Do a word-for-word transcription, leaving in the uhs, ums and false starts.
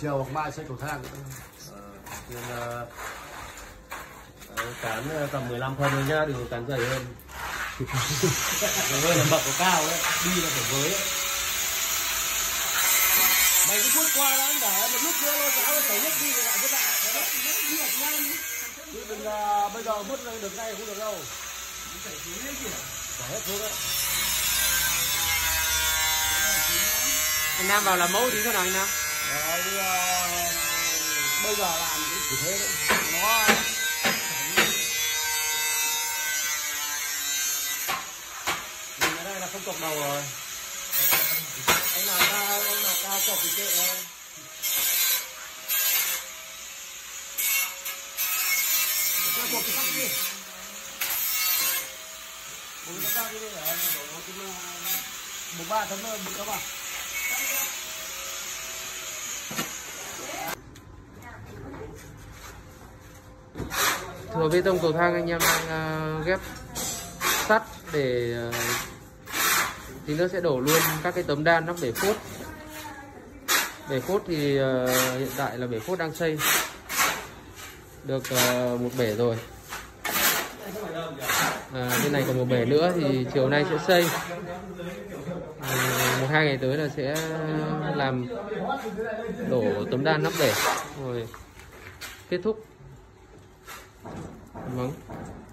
chiều hoặc mai xây cầu thang nên là cán tầm mười lăm phân thôi nhá, đừng cán dày hơn. Hơi là bậc có cao đấy, đi là phải với đấy. Mày cứ phút qua đó để một lúc nữa nó giáo nó xấu nhất đi rồi lại với bạn. Nó rất nhiệt nhanh. Chứ đừng là bây giờ mất được ngay không được đâu. Nó chảy xuống hết kìa. Chảy hết xuống đấy. Anh Nam vào làm mẫu tí cho nào anh Nam. Đấy, bây giờ làm thì thế đấy. Nó không cọc đầu rồi. Anh nào cao, anh nào cao cọc thì kệ thôi. Ra cọc thì cắt đi. Bốn cắt ra đi để đổ cái bốn ba thấm hơn các bạn. Thừa bê tông cầu thang anh em đang ghép sắt để thì nó sẽ đổ luôn các cái tấm đan nắp bể phốt. Bể phốt thì uh, hiện tại là bể phốt đang xây được uh, một bể rồi. À, bên này còn một bể nữa thì chiều nay sẽ xây. Uh, một hai ngày tới là sẽ làm đổ tấm đan nắp bể rồi kết thúc. Vâng.